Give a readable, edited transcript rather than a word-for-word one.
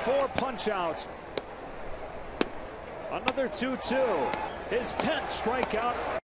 4 punch-outs. Another 2-2. His 10th strikeout